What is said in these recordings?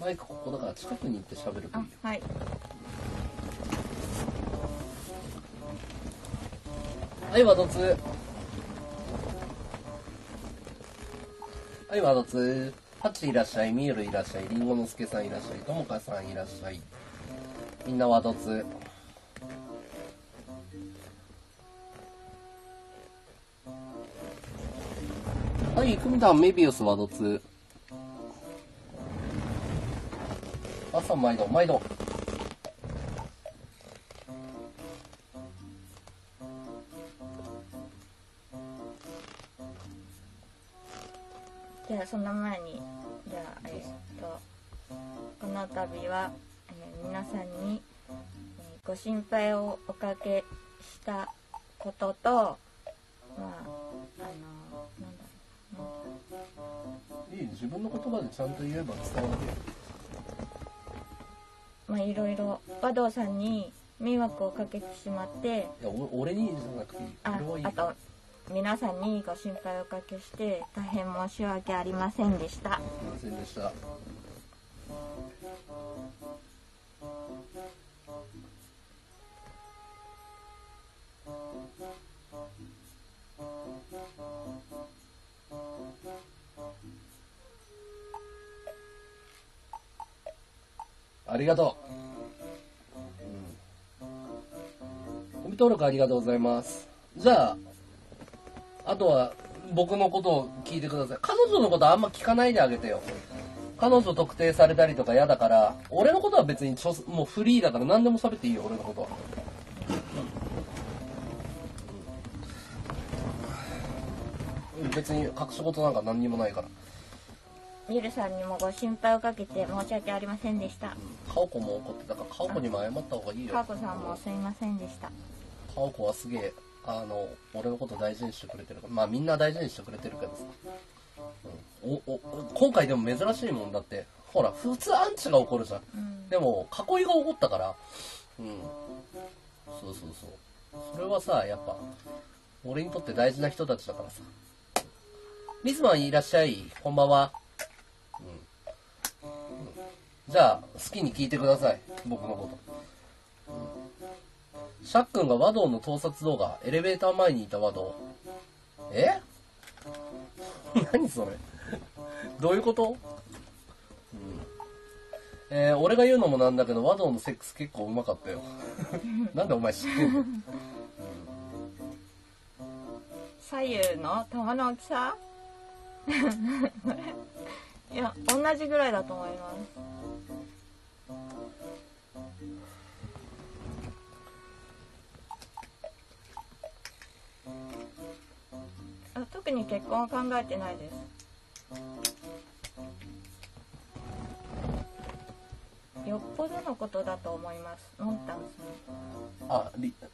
マイクここだから近くに行って喋るといいよ。はい。はい、ワドツ。はい、ワドツ。ハチいらっしゃい、ミールいらっしゃい、リンゴのすけさんいらっしゃい、ともかさんいらっしゃい。みんなワドツ。はい、組団メビウスワドツ。朝毎度毎度。じゃあその前にじゃあこの度は、皆さんに、ご心配をおかけしたことと、いい、自分の言葉でちゃんと言えば伝わる。いろいろ和道さんに迷惑をかけてしまって、いや俺にじゃなくていい、あと皆さんにご心配をおかけして大変申し訳ありませんでした。すいませんでした。ありがとう。コミ登録ありがとうございます。じゃあ、あとは僕のことを聞いてください。彼女のことあんま聞かないであげてよ。彼女特定されたりとか嫌だから、俺のことは別にもうフリーだから何でも喋っていいよ、俺のことは。別に隠し事なんか何にもないから。ミルさんにもご心配をかけて申し訳ありませんでした。カオコも怒ってたから、カオコにも謝った方がいいよ。カオコさんもすいませんでした。カオコはすげえ、俺のこと大事にしてくれてるから、まあみんな大事にしてくれてるけどさ。今回でも珍しいもんだって、ほら、普通アンチが起こるじゃん。うん、でも、囲いが起こったから、うん。そうそうそう。それはさ、やっぱ、俺にとって大事な人たちだからさ。ミズマンいらっしゃい、こんばんは。じゃあ好きに聞いてください、僕のこと、シャックンが和道の盗撮動画、エレベーター前にいた和道、何それどういうこと、俺が言うのもなんだけど和道のセックス結構うまかったよなんでお前知ってんの左右の玉の大きさいや、同じぐらいだと思います。特に結婚は考えてないです。よっぽどのことだと思います。のんたん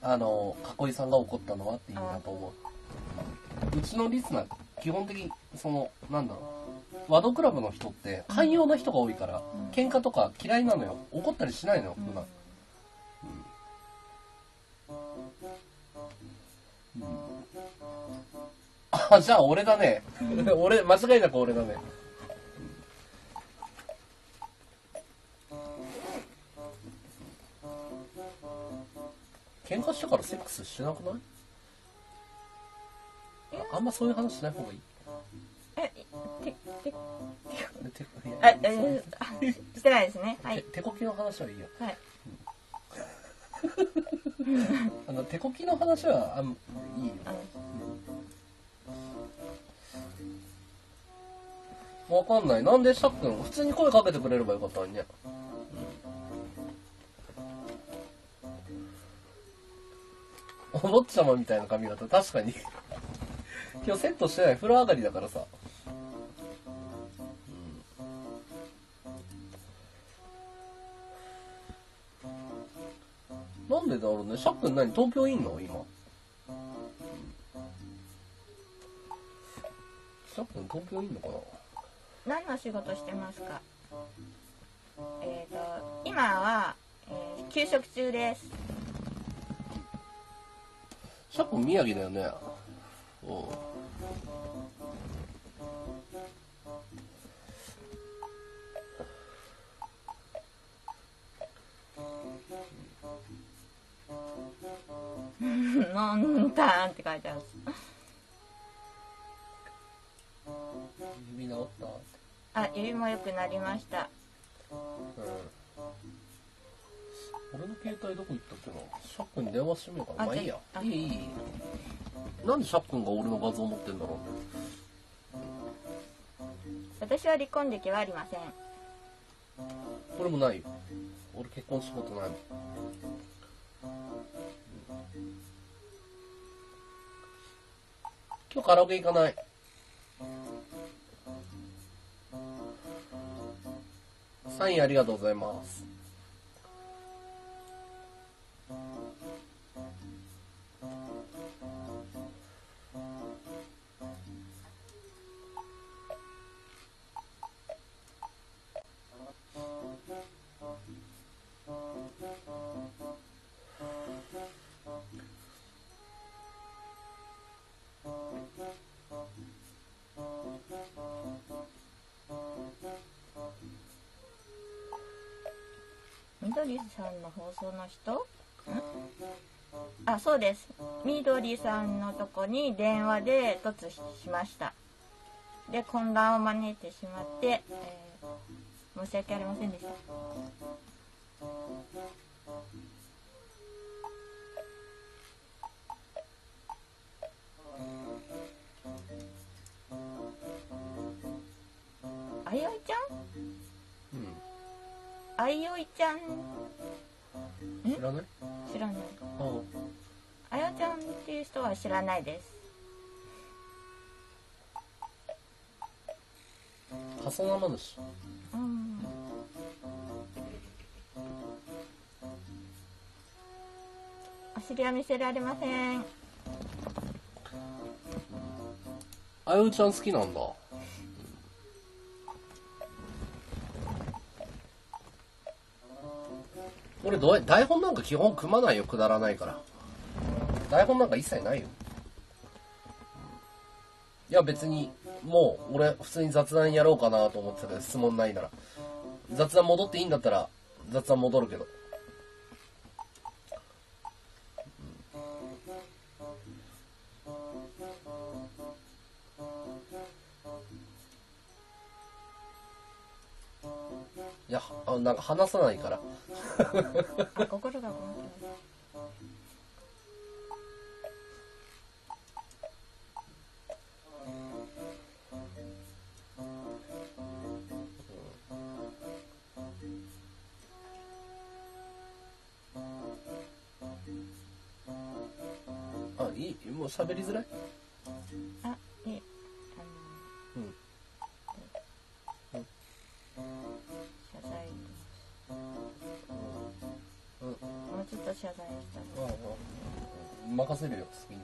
さん。囲いさんが怒ったのはって言うんだと思う。うちのリスナー、基本的になんだろう。ワドクラブの人って寛容な人が多いから、喧嘩とか嫌いなのよ。怒ったりしないのよ、普段。あ、じゃあ俺だね。俺、間違いなく俺だね。喧嘩してからセックスしなくない？あんまそういう話しない方がいい。してないですね。はい。手こきの話はいいよ。はい。手こきの話は、いいよ。わかんない。なんでシャックン、普通に声かけてくれればよかったのにね。お坊ちゃまみたいな髪型、確かに。今日セットしてない、風呂上がりだからさ。なんでだろうね。シャックン何、東京いんの今。シャックン東京いんのかな。何の仕事してますか。今は、休職中です。シャコ宮城だよね。おう、なんだんって書いてある。指治った？あ、指も良くなりました。俺の携帯どこ行ったっけな。シャックに電話してみようかな。まあいいや。いい。なんでシャックンが俺の画像を持ってんだろう。私は離婚歴はありません。俺もないよ。俺結婚したことないもん。今日カラオケ行かない。サインありがとうございます。みどりさんの放送の人？あ、そうです。みどりさんのとこに電話で突しました。で、混乱を招いてしまって、申し訳ありませんでした。あいおいちゃん？あいおいちゃん、知らない？知らない。あいおいちゃんっていう人は知らないです。カソナマヌシ。うん。お尻は見せられません。あいおいちゃん好きなんだ。俺台本なんか基本組まないよ、くだらないから。台本なんか一切ないよ。いや別にもう俺普通に雑談やろうかなと思ってたけど、質問ないなら雑談戻っていいんだったら雑談戻るけど、いや、なんか話さないから心がこもってる。あ、いい、もう喋りづらい。あ、いい。謝罪したの。任せるよ、次に。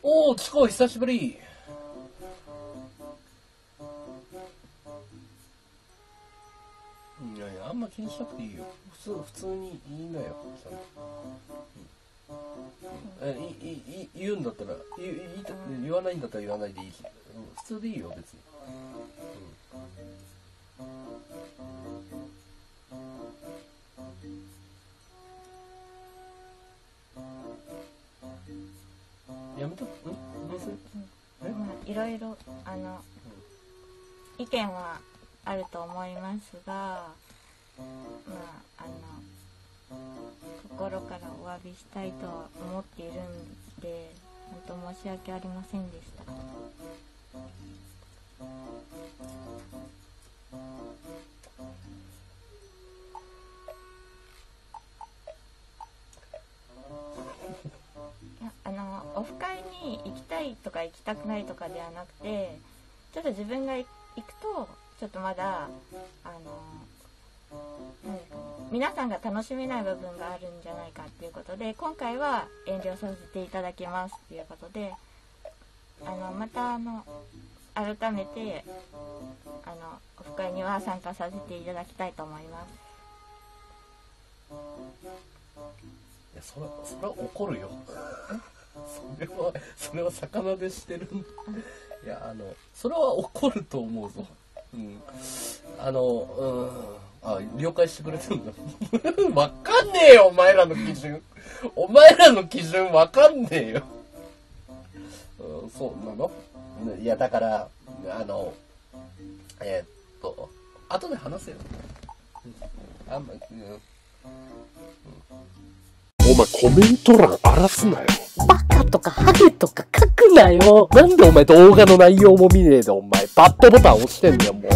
おー、チコ久しぶり。いやいや、あんま気にしなくていいよ。普通にいいんだよ。言うんだったら言わないんだったら言わないでいいし、普通でいいよ別に。いろいろ意見はあると思いますが、心からお詫びしたいとは思っているんで、本当申し訳ありませんでした。いやオフ会に行きたいとか行きたくないとかではなくて、ちょっと自分が行くとちょっとまだ皆さんが楽しめない部分があるんじゃないかっていうことで、今回は遠慮させていただきますっていうことで、また改めてオフ会には参加させていただきたいと思います。いや、それは怒るよそれは魚でしてるいやそれは怒ると思うぞ、うん、あ、了解してくれてるんだわかんねえよ、お前らの基準お前らの基準わかんねえようん、そうなの。いや、だから後で話せよ、うん、あんまり、お前コメント欄荒らすなよ。バカとかハゲとか書くなよ。なんでお前動画の内容も見ねえでお前バッドボタン押してんだよもう